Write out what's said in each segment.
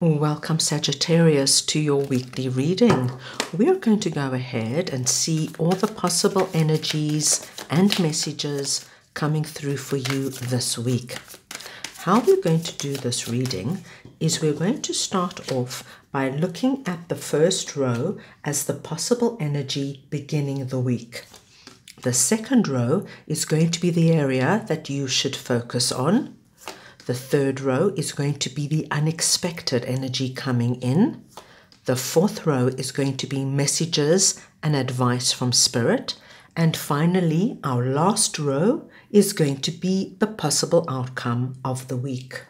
Welcome Sagittarius to your weekly reading. We are going to go ahead and see all the possible energies and messages coming through for you this week. How we're going to do this reading is we're going to start off by looking at the first row as the possible energy beginning the week. The second row is going to be the area that you should focus on. The third row is going to be the unexpected energy coming in. The fourth row is going to be messages and advice from Spirit. And finally, our last row is going to be the possible outcome of the week.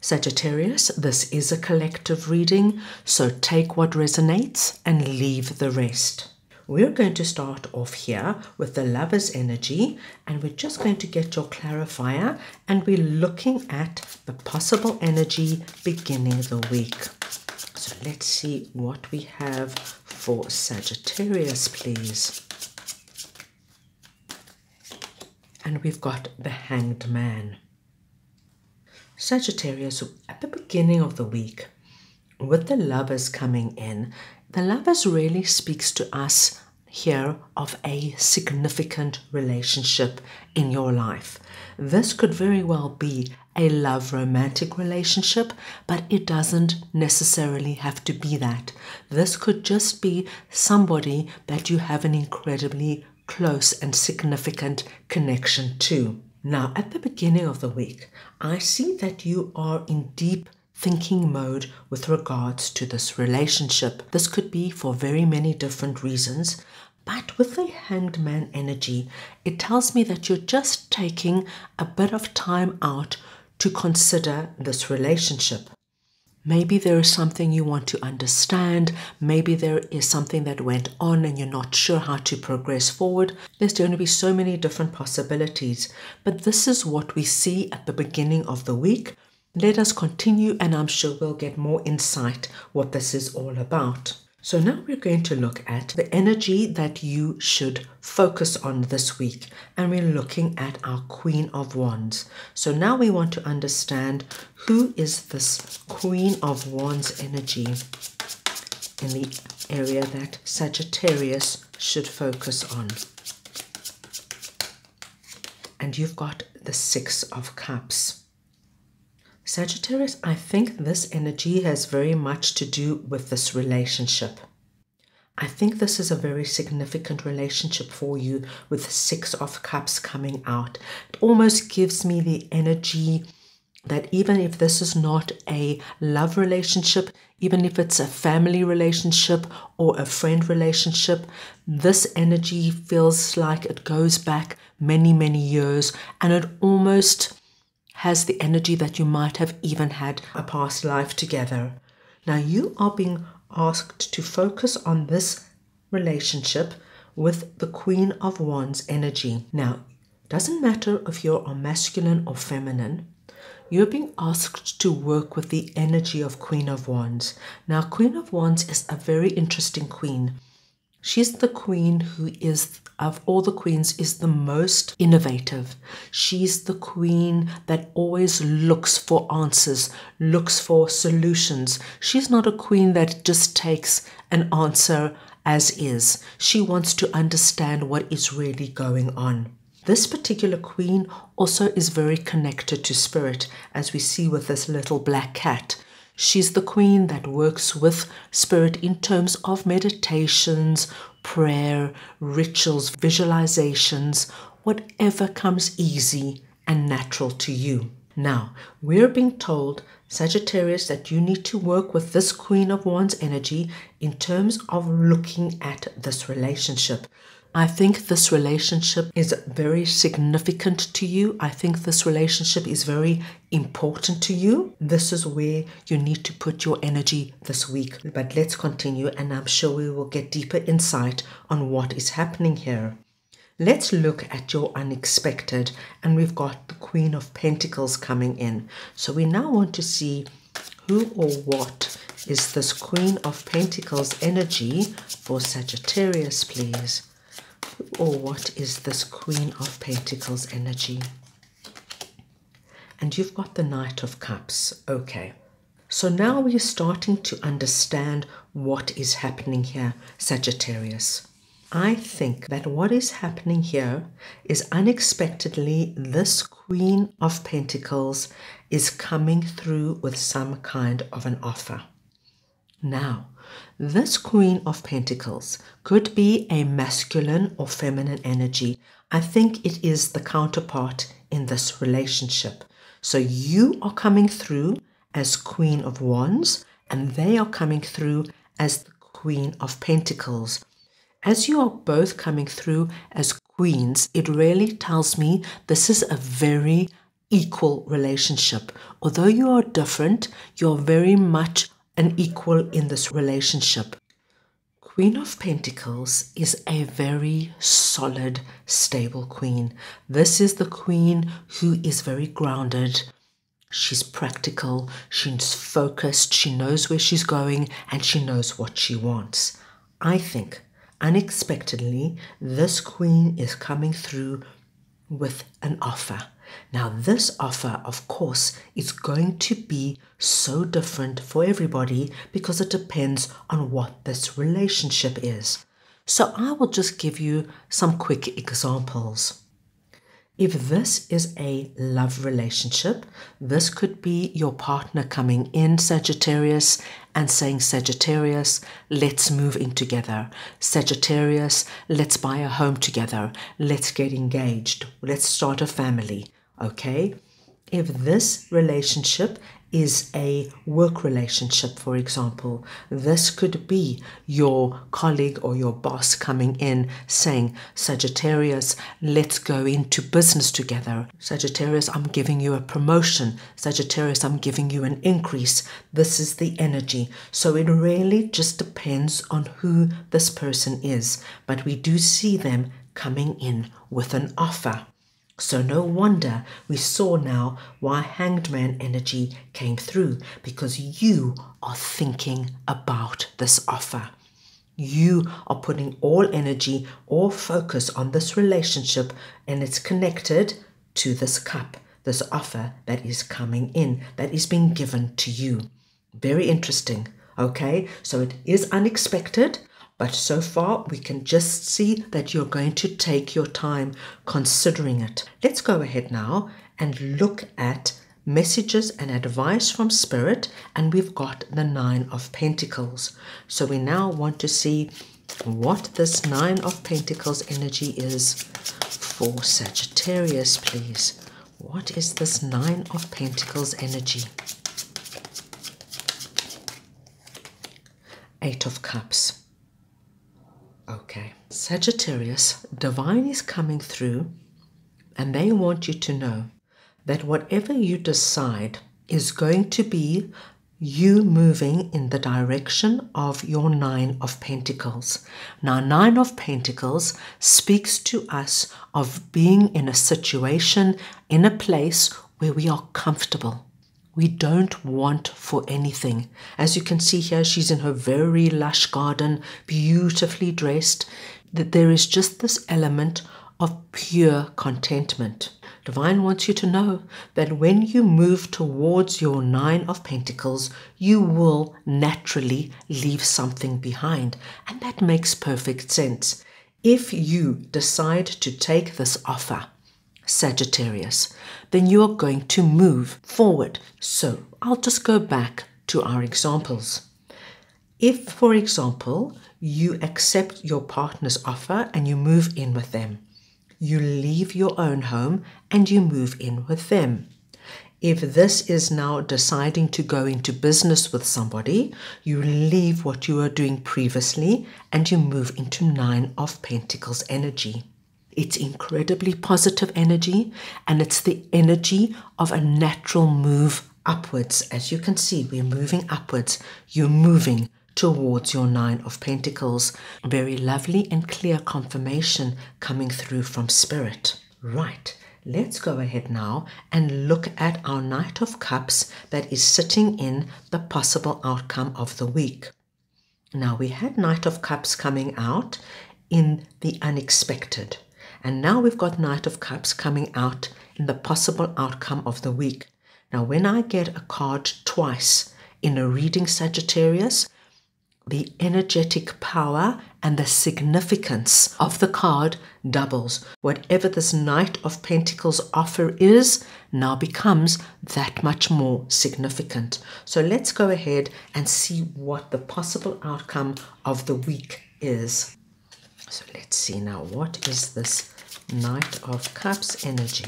Sagittarius, this is a collective reading, so take what resonates and leave the rest. We're going to start off here with the Lover's energy, and we're just going to get your clarifier, and we're looking at the possible energy beginning the week. So let's see what we have for Sagittarius, please. And we've got the Hanged Man. Sagittarius, at the beginning of the week, with the Lovers coming in, the Lovers really speaks to us here of a significant relationship in your life. This could very well be a love romantic relationship, but it doesn't necessarily have to be that. This could just be somebody that you have an incredibly close and significant connection to. Now, at the beginning of the week, I see that you are in deep thinking mode with regards to this relationship. This could be for very many different reasons, but with the Hanged Man energy, it tells me that you're just taking a bit of time out to consider this relationship. Maybe there is something you want to understand. Maybe there is something that went on and you're not sure how to progress forward. There's going to be so many different possibilities, but this is what we see at the beginning of the week. Let us continue, and I'm sure we'll get more insight what this is all about. So now we're going to look at the energy that you should focus on this week, and we're looking at our Queen of Wands. So now we want to understand, who is this Queen of Wands energy in the area that Sagittarius should focus on? And you've got the Six of Cups. Sagittarius, I think this energy has very much to do with this relationship. I think this is a very significant relationship for you with Six of Cups coming out. It almost gives me the energy that even if this is not a love relationship, even if it's a family relationship or a friend relationship, this energy feels like it goes back many, many years, and it almost has the energy that you might have even had a past life together. Now you are being asked to focus on this relationship with the Queen of Wands energy. Now, it doesn't matter if you're masculine or feminine, you're being asked to work with the energy of Queen of Wands. Now, Queen of Wands is a very interesting queen. She's the queen who is, of all the queens, is the most innovative. She's the queen that always looks for answers, looks for solutions. She's not a queen that just takes an answer as is. She wants to understand what is really going on. This particular queen also is very connected to Spirit, as we see with this little black cat. She's the queen that works with Spirit in terms of meditations, prayer, rituals, visualizations, whatever comes easy and natural to you. Now, we're being told, Sagittarius, that you need to work with this Queen of Wands energy in terms of looking at this relationship. I think this relationship is very significant to you. I think this relationship is very important to you. This is where you need to put your energy this week. But let's continue, and I'm sure we will get deeper insight on what is happening here. Let's look at your unexpected, and we've got the Queen of Pentacles coming in. So we now want to see, who or what is this Queen of Pentacles energy for Sagittarius, please? Or what is this Queen of Pentacles energy? And you've got the Knight of Cups. Okay. So now we're starting to understand what is happening here, Sagittarius. I think that what is happening here is unexpectedly this Queen of Pentacles is coming through with some kind of an offer. Now, this Queen of Pentacles could be a masculine or feminine energy. I think it is the counterpart in this relationship. So you are coming through as Queen of Wands, and they are coming through as the Queen of Pentacles. As you are both coming through as queens, it really tells me this is a very equal relationship. Although you are different, you are very much an equal in this relationship. Queen of Pentacles is a very solid, stable queen. This is the queen who is very grounded. She's practical, she's focused, she knows where she's going, and she knows what she wants. I think unexpectedly, this queen is coming through with an offer. Now, this offer, of course, is going to be so different for everybody because it depends on what this relationship is. So I will just give you some quick examples. If this is a love relationship, this could be your partner coming in, Sagittarius, and saying, Sagittarius, let's move in together. Sagittarius, let's buy a home together. Let's get engaged. Let's start a family. Okay? If this relationship is a work relationship, for example, this could be your colleague or your boss coming in saying, Sagittarius, let's go into business together. Sagittarius, I'm giving you a promotion. Sagittarius, I'm giving you an increase. This is the energy. So it really just depends on who this person is. But we do see them coming in with an offer. So no wonder we saw now why Hanged Man energy came through, because you are thinking about this offer. You are putting all energy, all focus on this relationship, and it's connected to this cup, this offer that is coming in, that is being given to you. Very interesting, okay? So it is unexpected. But so far, we can just see that you're going to take your time considering it. Let's go ahead now and look at messages and advice from Spirit. And we've got the Nine of Pentacles. So we now want to see what this Nine of Pentacles energy is for Sagittarius, please. What is this Nine of Pentacles energy? Eight of Cups. Okay, Sagittarius, Divine is coming through, and they want you to know that whatever you decide is going to be you moving in the direction of your Nine of Pentacles. Now, Nine of Pentacles speaks to us of being in a situation, in a place where we are comfortable. We don't want for anything. As you can see here, she's in her very lush garden, beautifully dressed. That there is just this element of pure contentment. Divine wants you to know that when you move towards your Nine of Pentacles, you will naturally leave something behind. And that makes perfect sense. If you decide to take this offer, Sagittarius, then you are going to move forward. So I'll just go back to our examples. If, for example, you accept your partner's offer and you move in with them, you leave your own home and you move in with them. If this is now deciding to go into business with somebody, you leave what you were doing previously and you move into Nine of Pentacles energy. It's incredibly positive energy, and it's the energy of a natural move upwards. As you can see, we're moving upwards. You're moving towards your Nine of Pentacles. Very lovely and clear confirmation coming through from Spirit. Right, let's go ahead now and look at our Knight of Cups that is sitting in the possible outcome of the week. Now, we had Knight of Cups coming out in the unexpected. And now we've got Knight of Cups coming out in the possible outcome of the week. Now, when I get a card twice in a reading, Sagittarius, the energetic power and the significance of the card doubles. Whatever this Knight of Pentacles offer is now becomes that much more significant. So let's go ahead and see what the possible outcome of the week is. So let's see now, what is this Knight of Cups energy?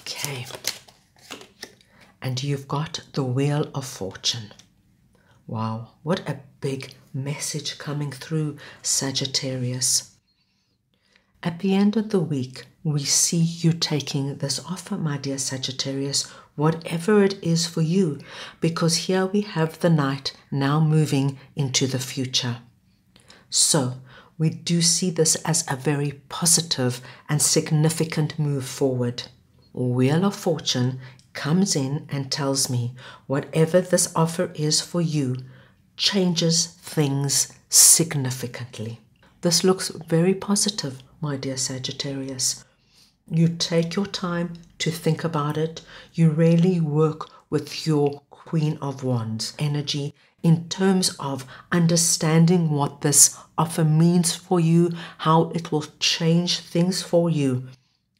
Okay. And you've got the Wheel of Fortune. Wow, what a big message coming through, Sagittarius. At the end of the week, we see you taking this offer, my dear Sagittarius, whatever it is for you, because here we have the Knight now moving into the future. So we do see this as a very positive and significant move forward. Wheel of Fortune comes in and tells me whatever this offer is for you changes things significantly. This looks very positive, my dear Sagittarius. You take your time to think about it. You really work with your Queen of Wands energy in terms of understanding what this offer means for you, how it will change things for you.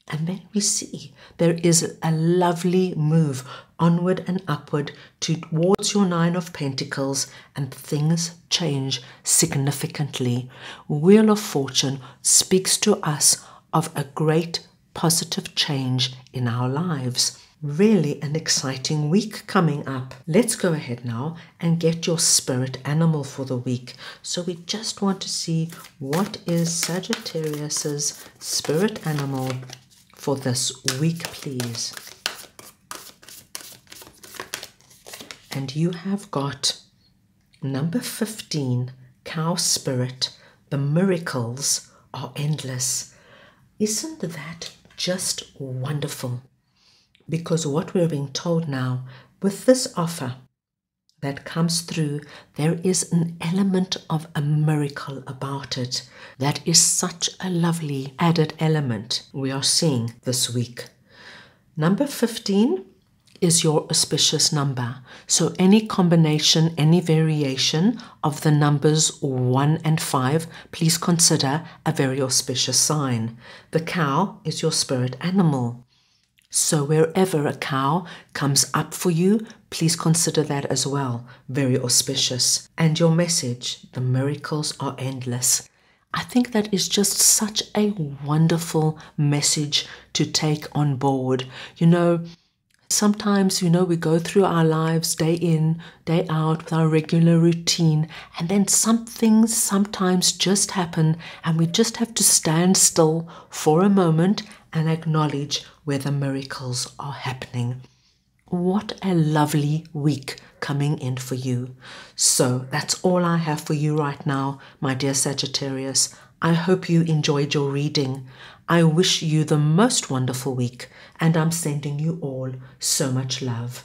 And then we see there is a lovely move onward and upward towards your Nine of Pentacles, and things change significantly. Wheel of Fortune speaks to us of a great positive change in our lives. Really an exciting week coming up. Let's go ahead now and get your spirit animal for the week. So we just want to see what is Sagittarius's spirit animal for this week, please. And you have got number 15, cow spirit. The miracles are endless. Isn't that just wonderful? Because what we're being told now with this offer that comes through, there is an element of a miracle about it. That is such a lovely added element we are seeing this week. Number 15 is your auspicious number. So any combination, any variation of the numbers 1 and 5, please consider a very auspicious sign. The cow is your spirit animal. So wherever a cow comes up for you, please consider that as well. Very auspicious. And your message, the miracles are endless. I think that is just such a wonderful message to take on board. You know, sometimes, you know, we go through our lives day in, day out with our regular routine, and then some things sometimes just happen, and we just have to stand still for a moment and acknowledge where the miracles are happening. What a lovely week coming in for you. So that's all I have for you right now, my dear Sagittarius. I hope you enjoyed your reading. I wish you the most wonderful week, and I'm sending you all so much love.